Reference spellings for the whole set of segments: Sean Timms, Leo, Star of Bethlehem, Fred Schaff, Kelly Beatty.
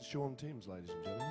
Mr. Sean Timms, ladies and gentlemen.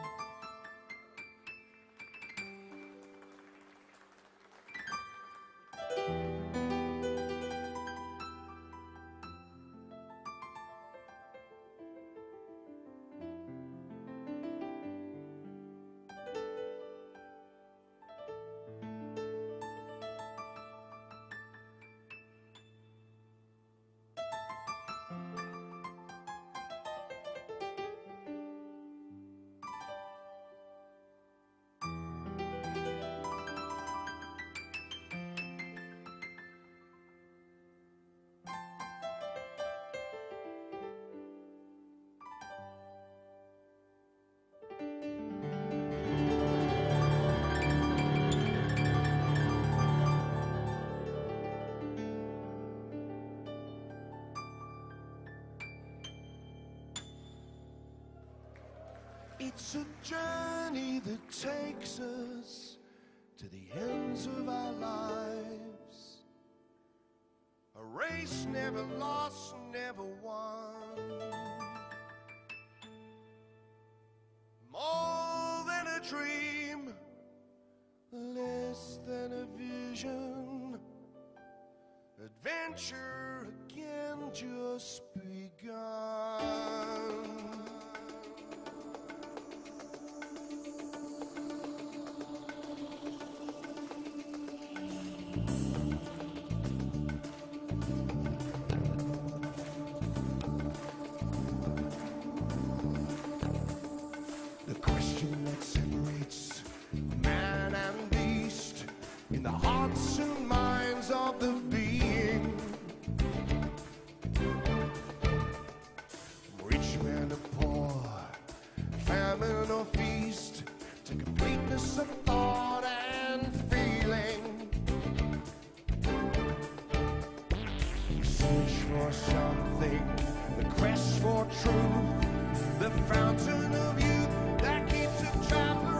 It's a journey that takes us to the ends of our lives. A race never lost, never won. More than a dream, less than a vision. Adventure again just begun. In the hearts and minds of the being, from rich man to poor, famine or feast, to completeness of thought and feeling. The search for something, the quest for truth, the fountain of youth that keeps a traveler.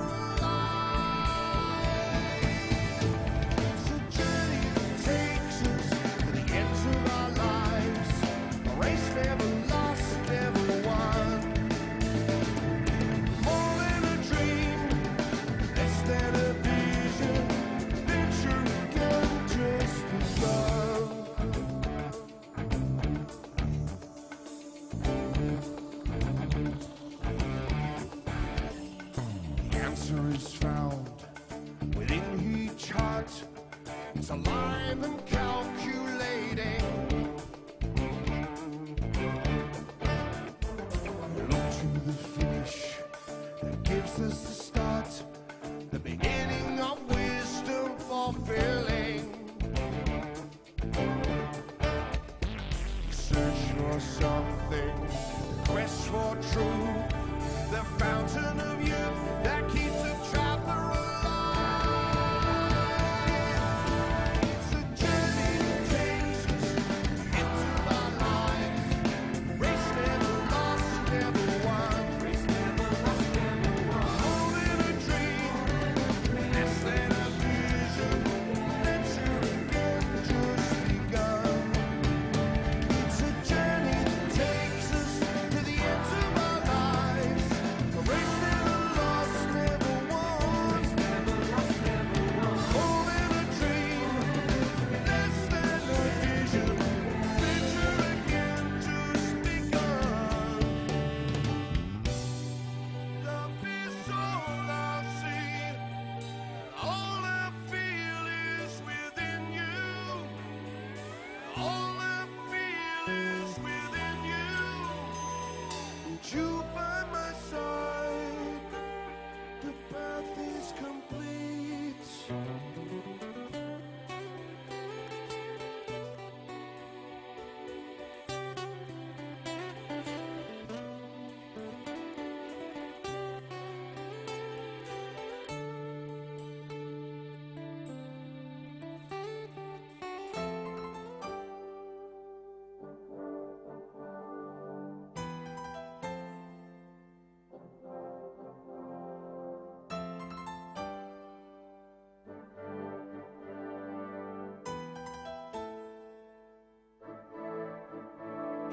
Is found within each heart. It's alive and calculating. We look to the finish that gives us the start, the beginning of wisdom fulfilling. Search for something, quest for truth, the fountain of youth that keeps a traveler alive. You by my side, the path is complete.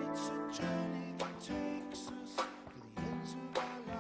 It's a journey that takes us to the ends of our lives.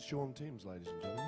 Mr. Sean Timms, ladies and gentlemen.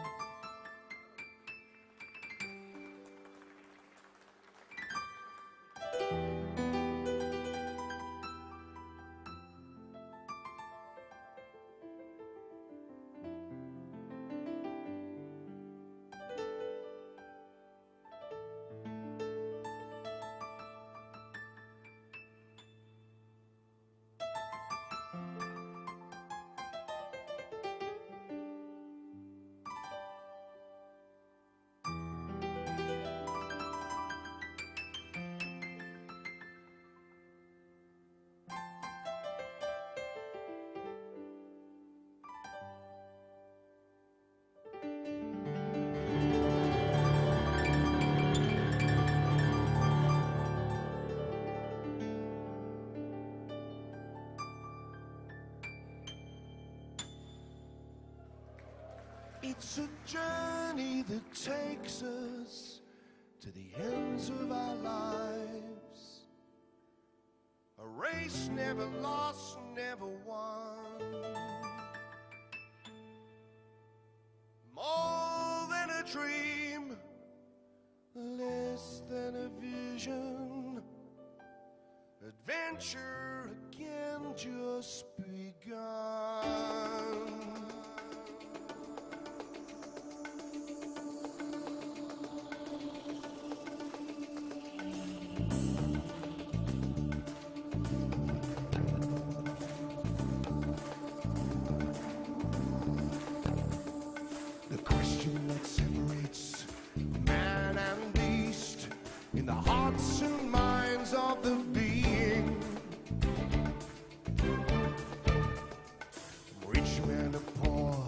It's a journey that takes us to the ends of our lives. A race never lost, never won. More than a dream, less than a vision. Adventure again just begun. In the hearts and minds of the being, from rich man to poor,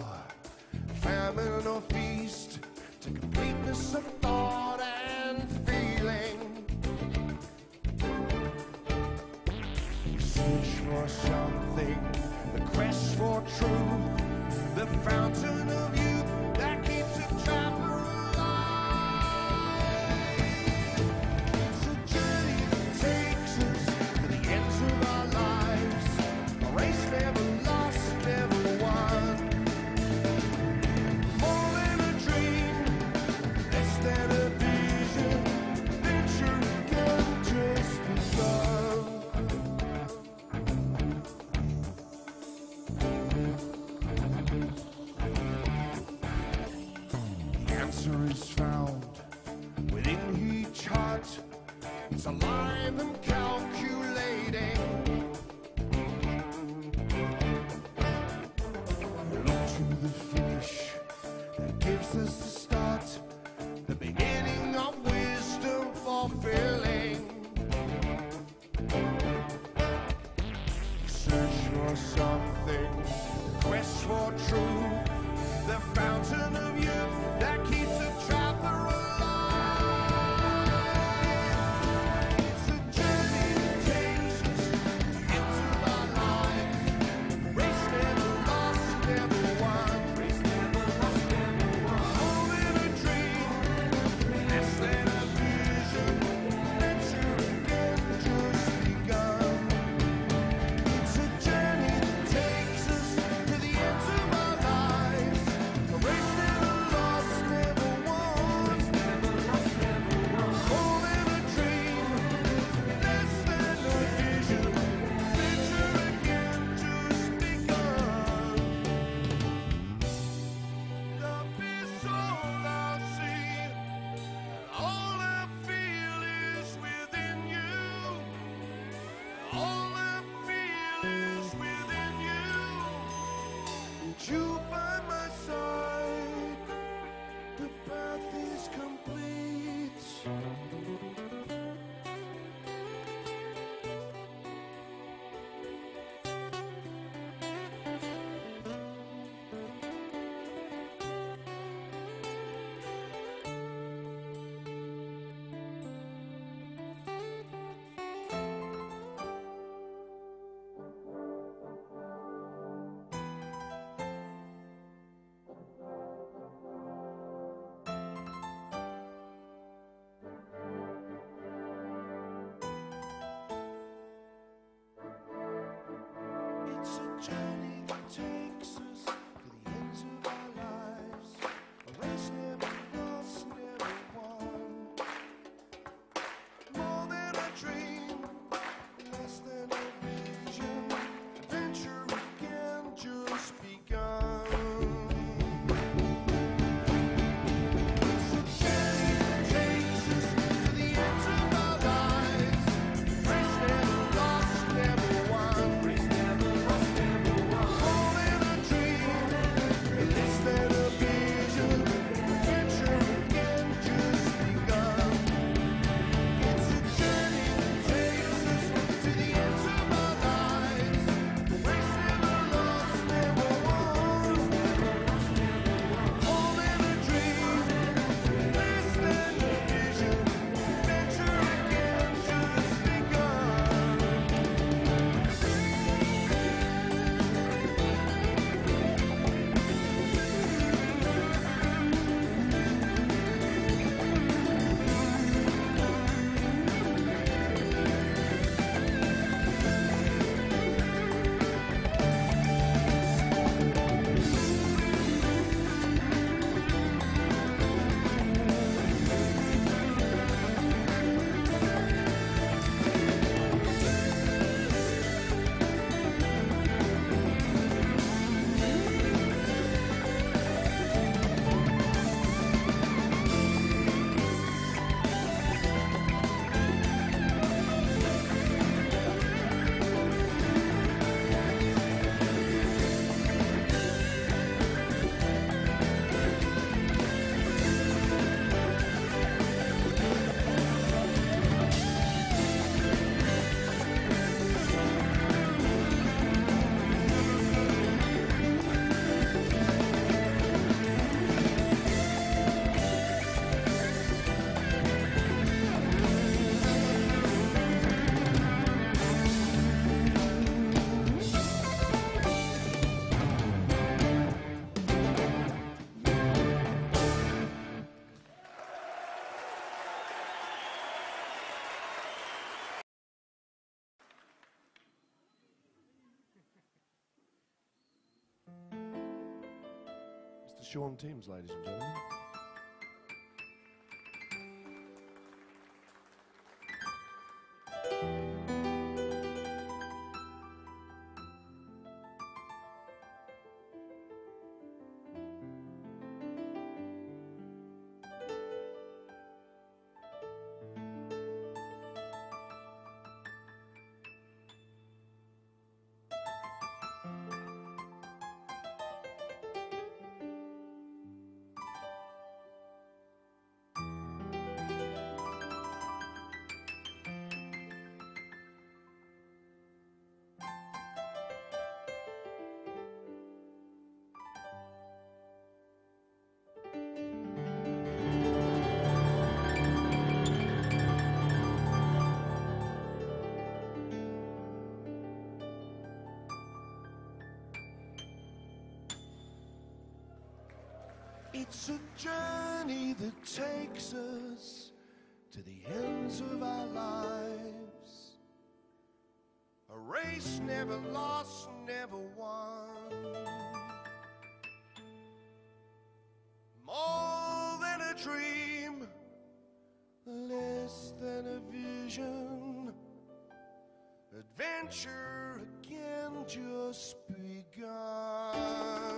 famine or feast, to completeness of thought and feeling. The search for something, the quest for truth, the fountain of youth that keeps a traveler. Is found within each heart. It's alive and calculating. Look to the finish that gives us the start, the beginning of wisdom fulfilling. Search for something, quest for truth, the fountain of youth that keeps a traveler alive. You by my side, the path is complete. Sean Timms, ladies and gentlemen. It's a journey that takes us to the ends of our lives. A race never lost, never won. More than a dream, less than a vision. Adventure again just begun.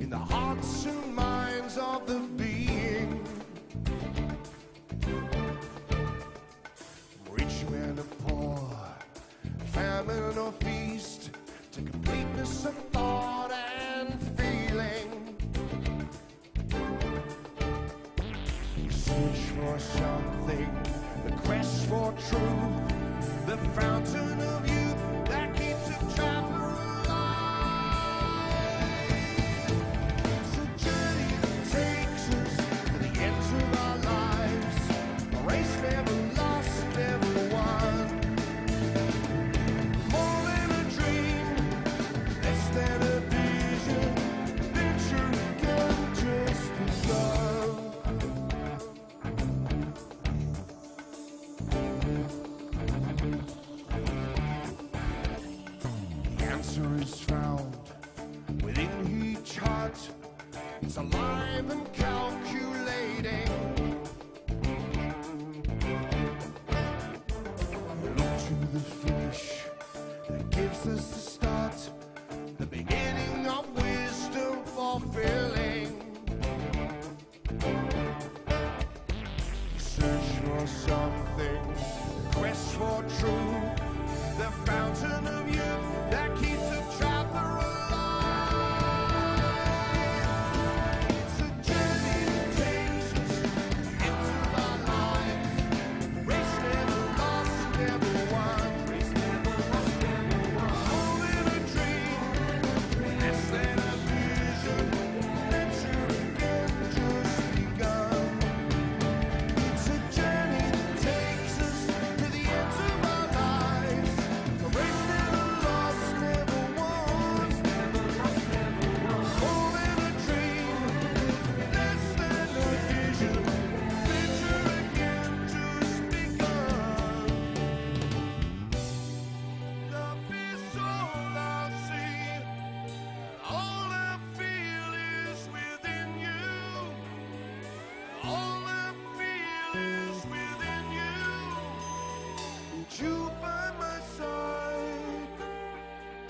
In the hearts and minds of the being, rich man or poor, famine or feast, to completeness of thought and feeling. The search for something, the quest for truth, the fountain of youth that keeps a traveler. Is found within each heart. It's alive and calculating. We look to the finish that gives us the start, the beginning of wisdom fulfilling. The search for something, the quest for truth, the fountain of youth that keeps a traveler alive. It's a journey that takes us into our lives. Race never lost, never won. Race never lost, never won. More than a dream, less than a vision. Adventure again just begun. It's a journey that takes us to the ends of our lives. You by my side,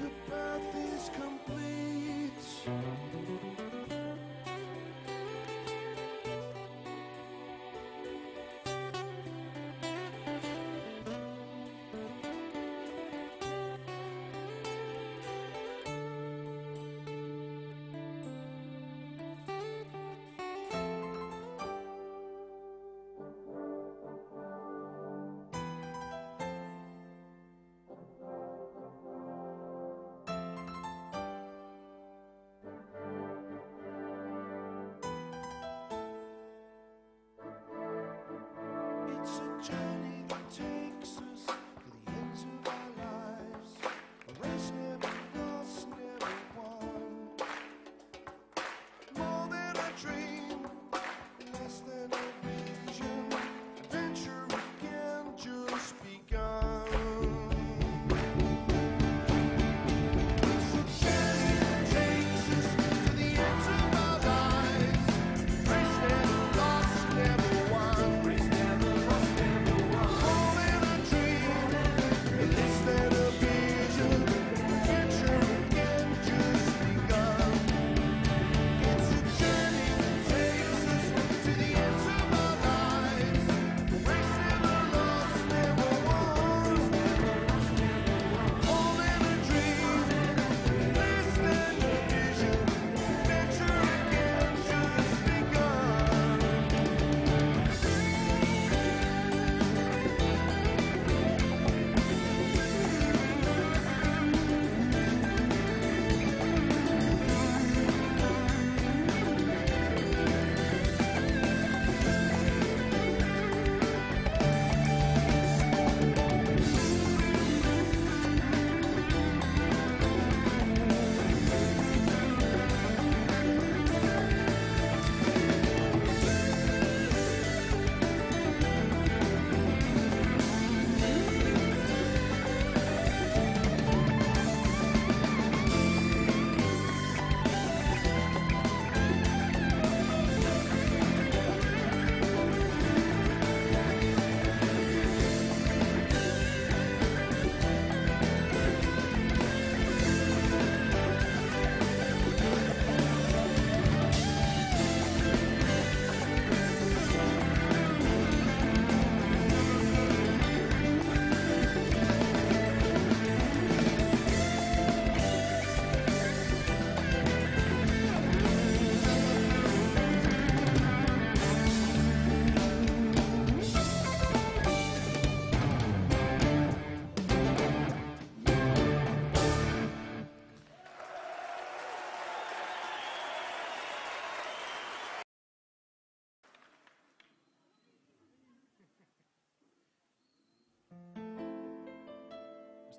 the path is complete. It's a journey that takes us to the ends of our lives.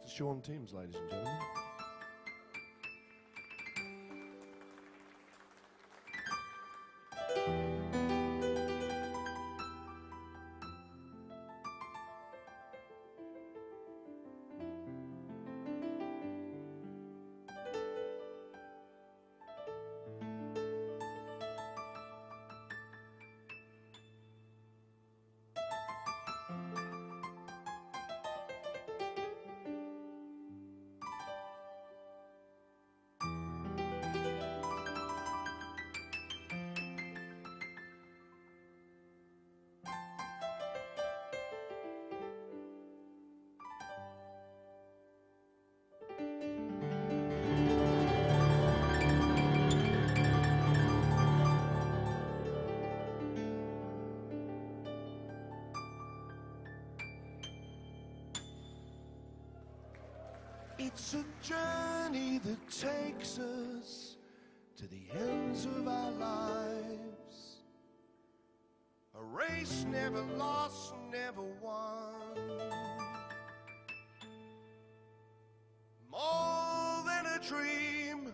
Sean Timms, ladies and gentlemen. It's a journey that takes us to the ends of our lives. A race never lost, never won. More than a dream,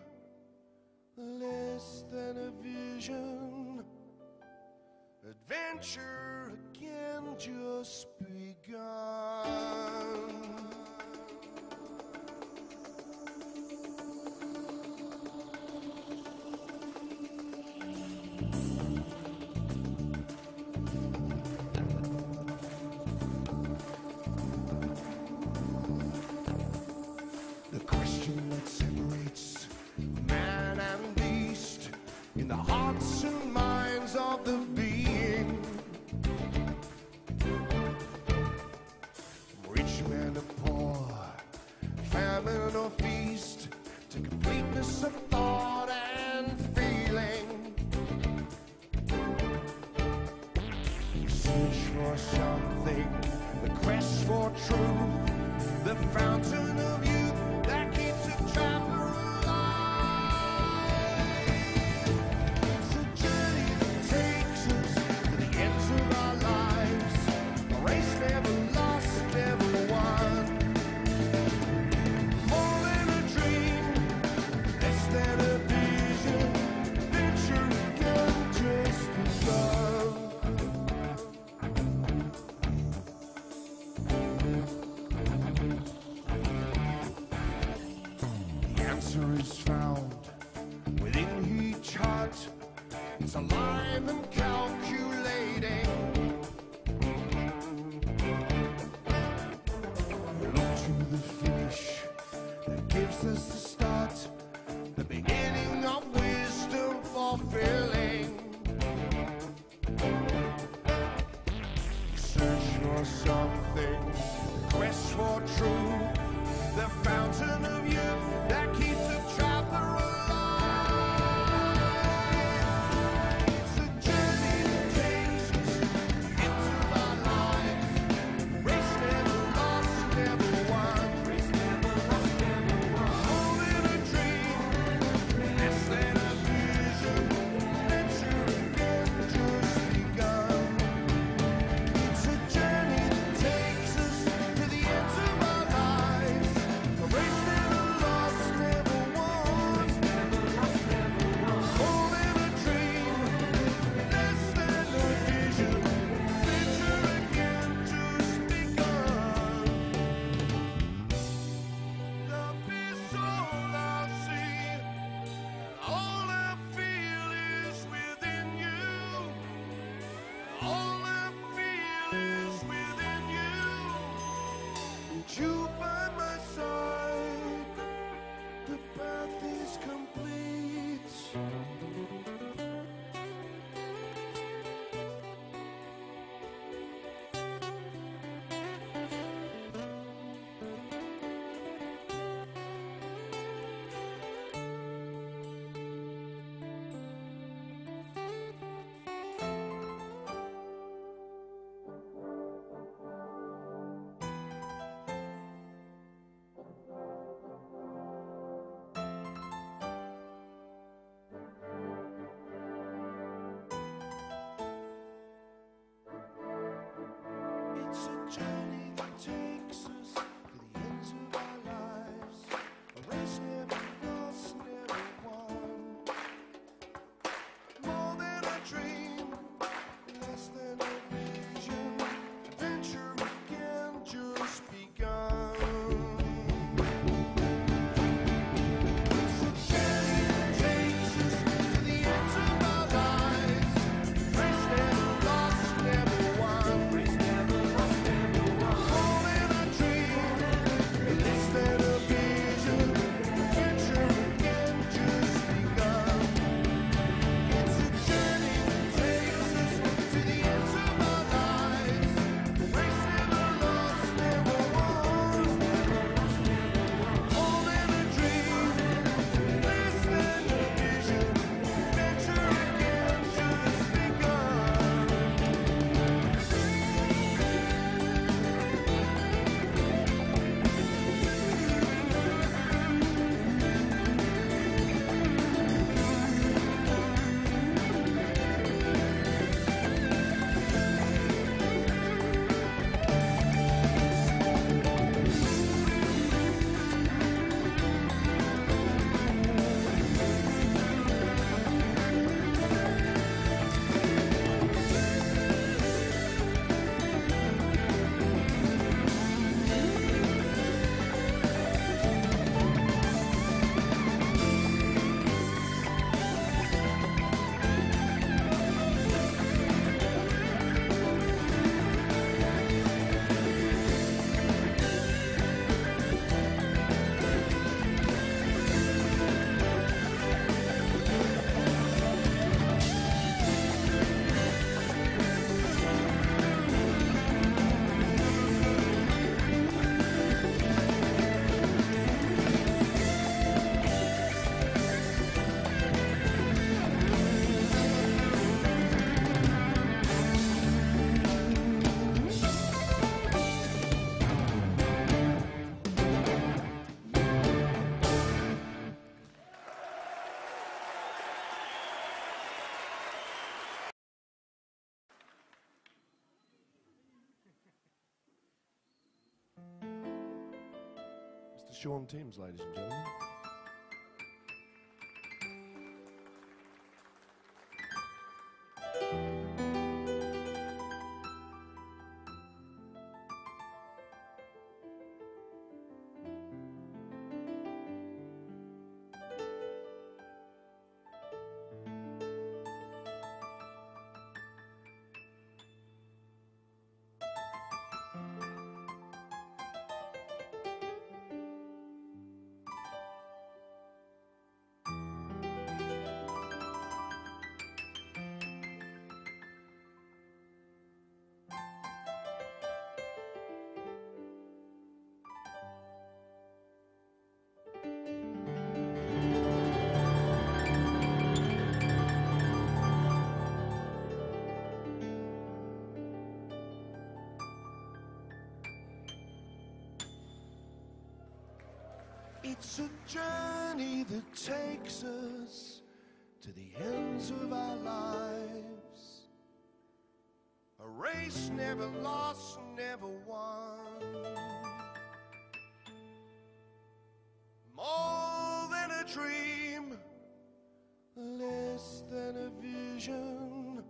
less than a vision. Adventure again just begun. In the hearts and minds of the being, from rich man to poor, famine or feast, to completeness of thought and feeling. The search for something, the quest for truth, the fountain of youth that keeps a traveler. Is found within each heart. It's alive and calculating. We look to the finish that gives us the start, the beginning of wisdom fulfilling. Search for something, quest for truth, the fountain of youth that keeps a traveler alive. You by my side, the path is complete. Sean Timms, ladies and gentlemen. It's a journey that takes us to the ends of our lives. A race never lost, never won. More than a dream, less than a vision.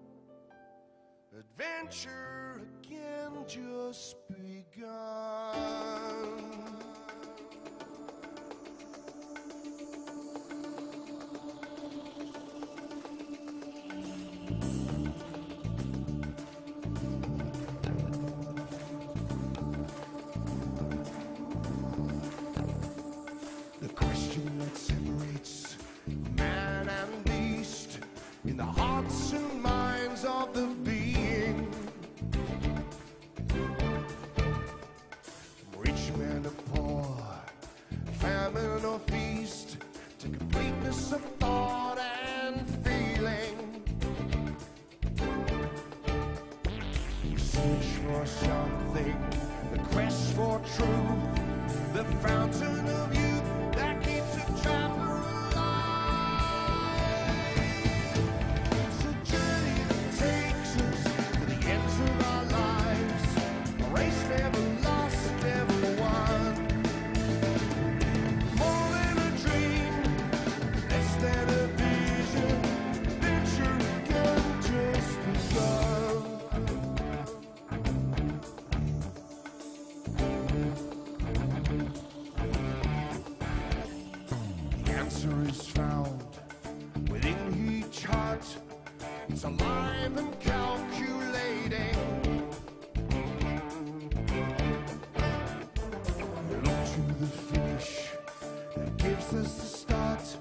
Adventure again just begun. In the hearts and minds of the being, from rich man to poor, famine or feast, to completeness of thought and feeling. The search for something, the quest for truth, the fountain of youth that keeps a traveler. Is found within each heart. It's alive and calculating. Look to the finish that gives us the start,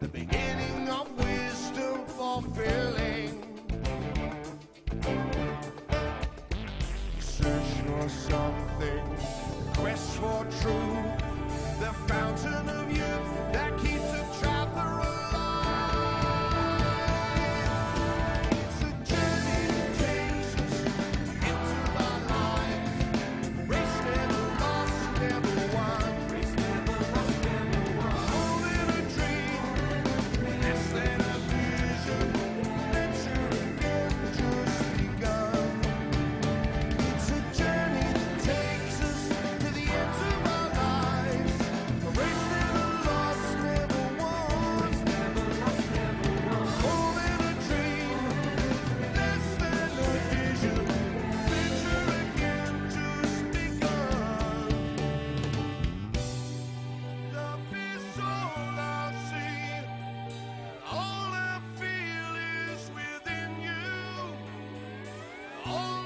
the beginning of wisdom fulfilling. Search for something, quest for truth, the fountain of youth that keeps a traveler alive. It's a journey that takes us into our lives. Race never lost, never won. Race never lost, never won. More than a dream, less than a vision. Adventure again just begun. It's a journey that takes us to the ends of our lives. Oh!